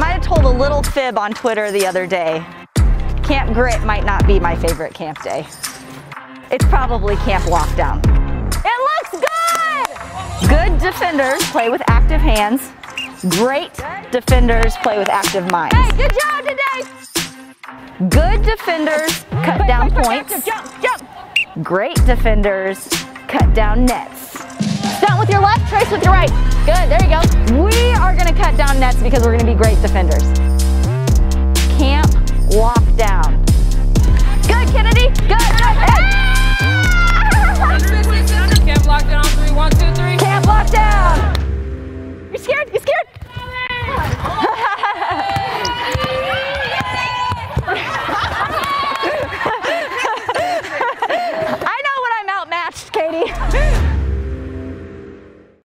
might have told a little fib on Twitter the other day. Camp Grit might not be my favorite camp day. It's probably Camp Lockdown. It looks good! Good defenders play with active hands. Great defenders play with active minds. Hey, good job today! Good defenders cut down points. Great defenders cut down nets. Stunt with your left, trace with your right. Good, there you go. We are gonna cut down nets because we're gonna be great defenders. Camp Lockdown. Good, Kennedy, good, good. Hey. Camp Lockdown on 3, 1, 2, 3. Camp Lockdown.